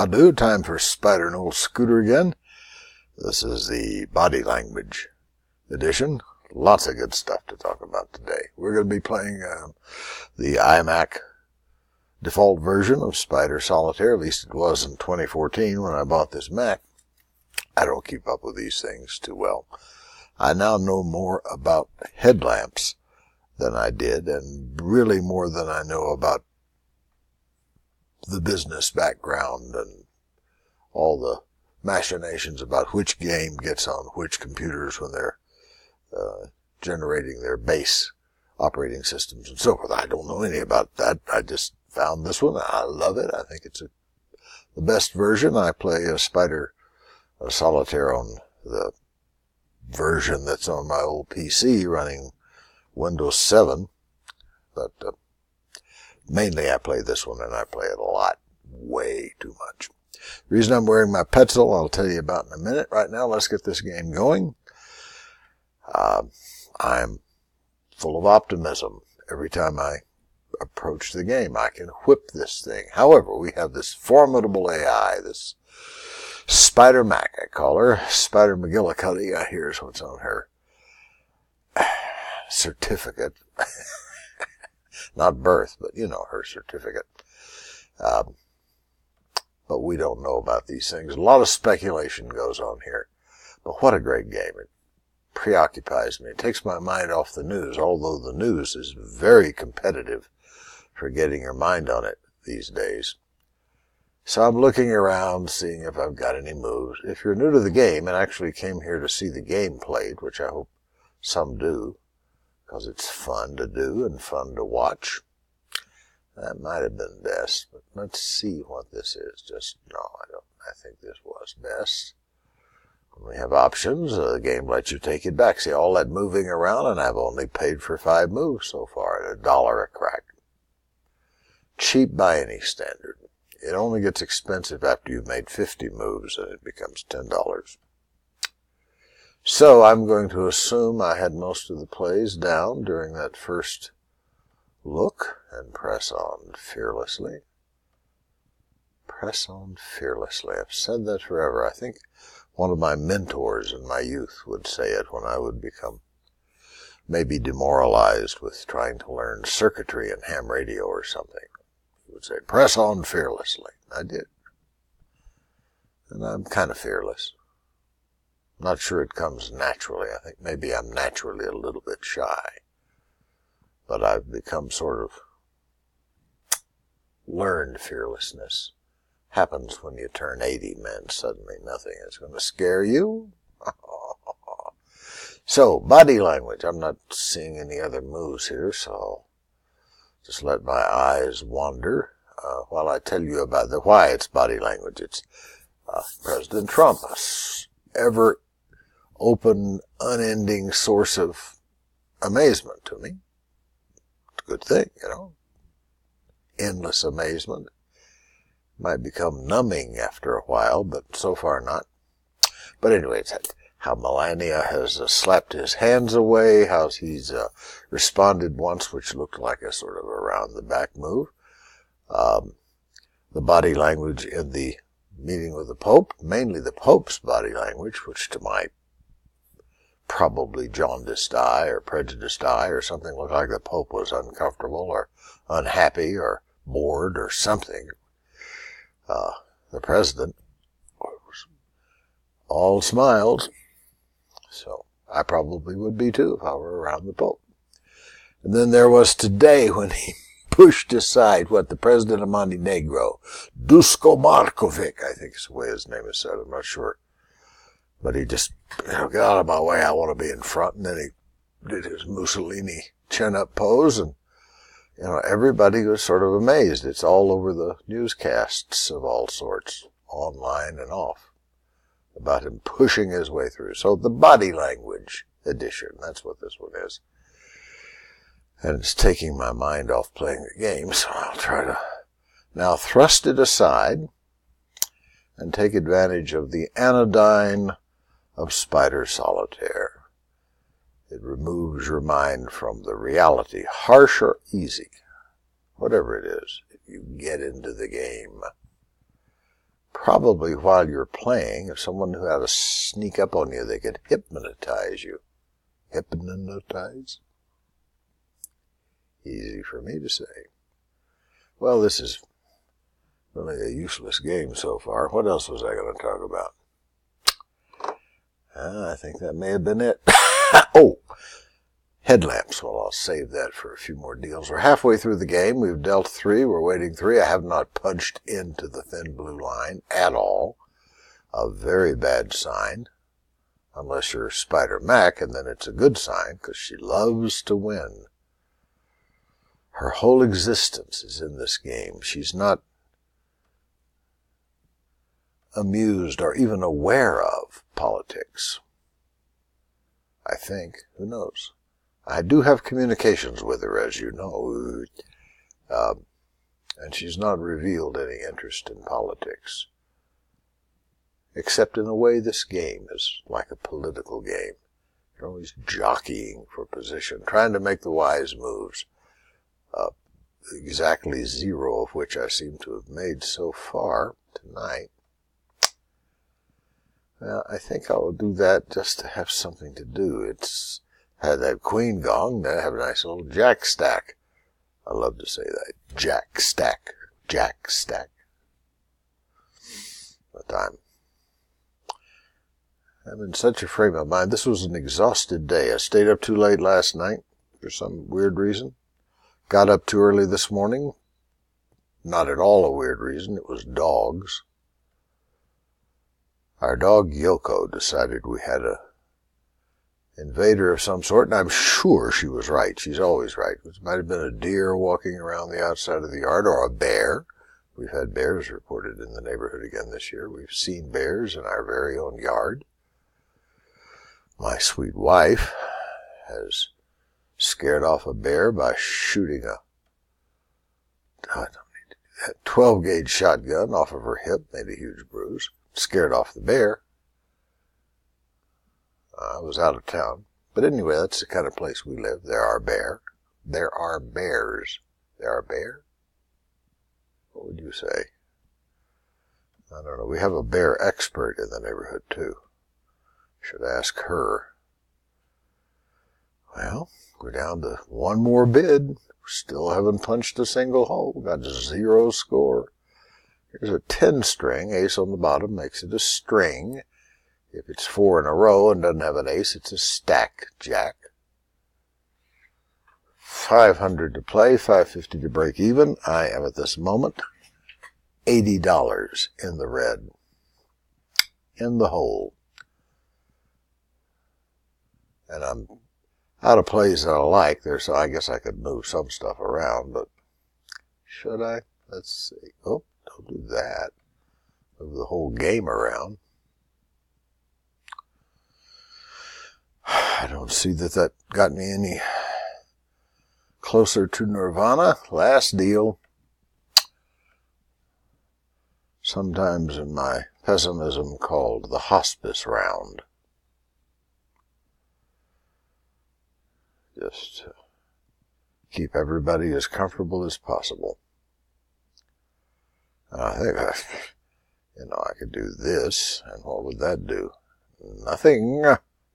Taboo time for Spider and old Scooter again. This is the body language edition. Lots of good stuff to talk about today. We're going to be playing the iMac default version of Spider Solitaire. At least it was in 2014 when I bought this Mac. I don't keep up with these things too well. I now know more about headlamps than I did, and really more than I know about the business background and all the machinations about which game gets on which computers when they're generating their base operating systems and so forth. I don't know any about that. I just found this one. I love it. I think it's the best version. I play a Spider Solitaire on the version that's on my old PC running Windows 7, but mainly I play this one, and I play it a lot, way too much. The reason I'm wearing my Petzl, I'll tell you about in a minute. Right now, let's get this game going. I'm full of optimism every time I approach the game. I can whip this thing. However, we have this formidable AI, this Spider Mac, I call her. Spider-McGillicuddy, here's what's on her certificate. Not birth, but, you know, her certificate. But we don't know about these things. A lot of speculation goes on here. But what a great game. It preoccupies me. It takes my mind off the news, although the news is very competitive for getting your mind on it these days. So I'm looking around, seeing if I've got any moves. If you're new to the game and actually came here to see the game played, which I hope some do, because it's fun to do and fun to watch, that might have been best. But let's see what this is. I think this was best. We have options. The game lets you take it back. See, all that moving around, and I've only paid for 5 moves so far at $1 a crack. Cheap by any standard. It only gets expensive after you've made 50 moves, and it becomes $10. So I'm going to assume I had most of the plays down during that first look, and press on fearlessly. Press on fearlessly. I've said that forever. I think one of my mentors in my youth would say it when I would become maybe demoralized with trying to learn circuitry and ham radio or something. Would say, press on fearlessly. I did. And I'm kind of fearless. I'm not sure it comes naturally. I think maybe I'm naturally a little bit shy. But I've become sort of learned fearlessness. Happens when you turn 80, man. Suddenly nothing is going to scare you. So, body language. I'm not seeing any other moves here, so I'll just let my eyes wander while I tell you about the why it's body language. It's President Trump, ever open, unending source of amazement to me. It's a good thing, you know. Endless amazement. Might become numbing after a while, but so far not. But anyway, it's how Melania has slapped his hands away, how he's responded once, which looked like a sort of around-the-back move. The body language in the meeting with the Pope, mainly the Pope's body language, which to my probably jaundiced eye or prejudiced eye or something looked like the Pope was uncomfortable or unhappy or bored or something. The president was all smiles. So I probably would be, too, if I were around the Pope. And then there was today when he pushed aside the president of Montenegro, Dusko Markovic, I think is the way his name is said. I'm not sure. But he just, get out of my way. I want to be in front. And then he did his Mussolini chin-up pose. And, you know, everybody was sort of amazed. It's all over the newscasts of all sorts, online and off, about him pushing his way through. So the body language edition, that's what this one is. And it's taking my mind off playing the game, so I'll try to now thrust it aside and take advantage of the anodyne of Spider Solitaire. It removes your mind from the reality, harsh or easy, whatever it is, if you get into the game. probably while you're playing, if someone who had to sneak up on you, they could hypnotize you. Hypnotize? Easy for me to say. Well, this is really a useless game so far. What else was I going to talk about? I think that may have been it. Oh, headlamps. Well, I'll save that for a few more deals. We're halfway through the game. We've dealt 3. We're waiting 3. I have not punched into the thin blue line at all. A very bad sign. Unless you're Spider Mac, and then it's a good sign, because she loves to win. Her whole existence is in this game. She's not amused or even aware of politics. I think. Who knows? I do have communications with her, as you know. And she's not revealed any interest in politics. Except in a way this game is like a political game. You're always jockeying for position, trying to make the wise moves. Exactly 0 of which I seem to have made so far tonight. Well, I think I will do that just to have something to do. It's had that queen gong, then I have a nice little jack stack. I love to say that. Jack stack. Jack stack. What time? I'm in such a frame of mind. This was an exhausted day. I stayed up too late last night for some weird reason. Got up too early this morning. Not at all a weird reason. It was dogs. Our dog Yoko decided we had a invader of some sort, and I'm sure she was right. She's always right. It might have been a deer walking around the outside of the yard, or a bear. We've had bears reported in the neighborhood again this year. We've seen bears in our very own yard. My sweet wife has scared off a bear by shooting a 12-gauge shotgun off of her hip, made a huge bruise. Scared off the bear. I was out of town. But anyway, that's the kind of place we live. There are bears. There are bear? What would you say? I don't know. We have a bear expert in the neighborhood, too. Should ask her. Well, we're down to one more bid. Still haven't punched a single hole. We got 0 score. Here's a 10-string. Ace on the bottom makes it a string. If it's 4 in a row and doesn't have an ace, it's a stack jack. 500 to play, 550 to break even. I am at this moment $80 in the red. In the hole. And I'm out of plays that I like there, so I guess I could move some stuff around, but should I? Let's see. Oh. Don't do that. Move the whole game around. I don't see that got me any closer to Nirvana. Last deal. Sometimes in my pessimism called the hospice round. Just to keep everybody as comfortable as possible. I think I could do this, and what would that do? Nothing,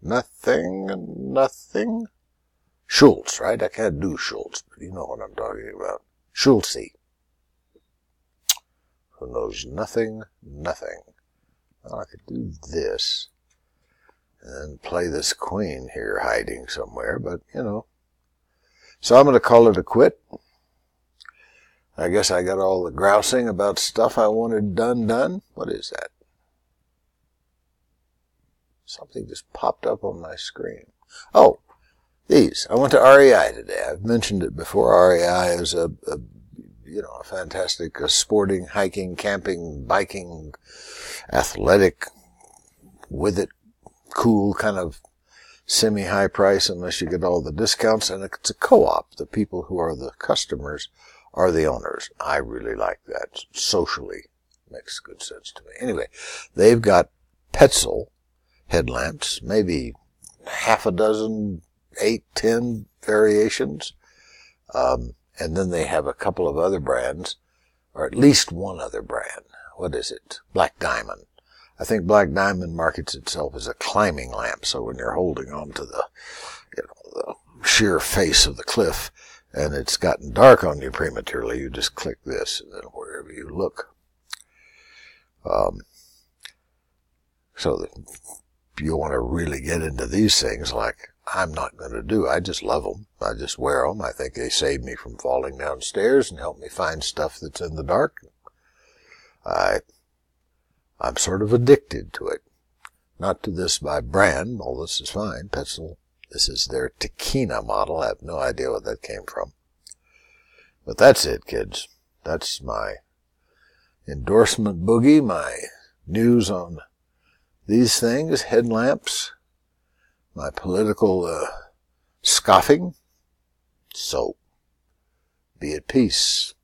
nothing, nothing. Schultz, right? I can't do Schultz, but you know what I'm talking about. Schultzy. Who knows nothing, nothing. Well, I could do this, and play this queen here hiding somewhere, but, you know. So I'm going to call it a quit. I guess I got all the grousing about stuff I wanted done. What is that? Something just popped up on my screen. Oh, these. I went to REI today. I've mentioned it before. REI is a fantastic sporting, hiking, camping, biking, athletic, with it, cool kind of semi-high price unless you get all the discounts. And it's a co-op. The people who are the customers are the owners. I really like that. Socially makes good sense to me. Anyway, they've got Petzl headlamps, maybe half a dozen, 8, 10 variations. And then they have a couple of other brands, or at least one other brand. what is it? Black Diamond. I think Black Diamond markets itself as a climbing lamp, so when you're holding on to the, you know, the sheer face of the cliff and it's gotten dark on you prematurely, you just click this and then wherever you look. So that if you want to really get into these things, like I'm not going to do, I just love them. I just wear them. I think they save me from falling downstairs and help me find stuff that's in the dark. I'm sort of addicted to it. Not to this by brand, all this is fine, Petzl. This is their Tekina model. I have no idea what that came from. But that's it, kids. That's my endorsement boogie, my news on these things, headlamps, my political scoffing. So, be at peace.